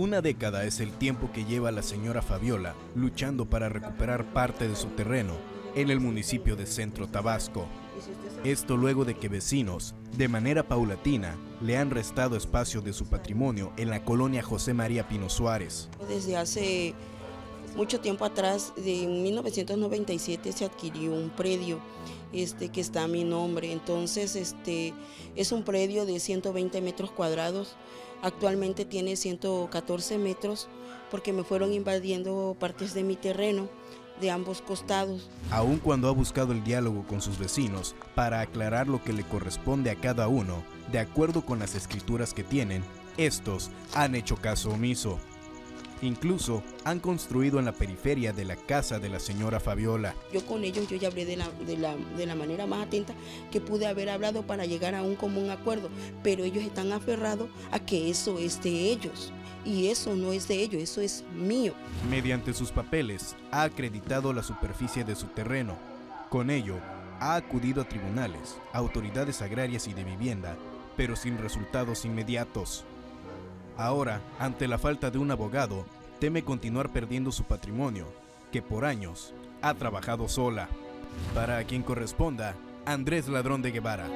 Una década es el tiempo que lleva la señora Fabiola luchando para recuperar parte de su terreno en el municipio de Centro, Tabasco. Esto luego de que vecinos, de manera paulatina, le han restado espacio de su patrimonio en la colonia José María Pino Suárez. Desde hace mucho tiempo atrás, de 1997, se adquirió un predio que está a mi nombre. Entonces es un predio de 120 metros cuadrados, actualmente tiene 114 metros porque me fueron invadiendo partes de mi terreno de ambos costados. Aun cuando ha buscado el diálogo con sus vecinos para aclarar lo que le corresponde a cada uno, de acuerdo con las escrituras que tienen, estos han hecho caso omiso. Incluso han construido en la periferia de la casa de la señora Fabiola. Yo con ellos ya hablé de la manera más atenta que pude haber hablado para llegar a un común acuerdo, pero ellos están aferrados a que eso es de ellos. Y eso no es de ellos, eso es mío. Mediante sus papeles ha acreditado la superficie de su terreno. Con ello ha acudido a tribunales, autoridades agrarias y de vivienda, pero sin resultados inmediatos. Ahora, ante la falta de un abogado, teme continuar perdiendo su patrimonio, que por años ha trabajado sola. Para quien corresponda, Andrés Ladrón de Guevara.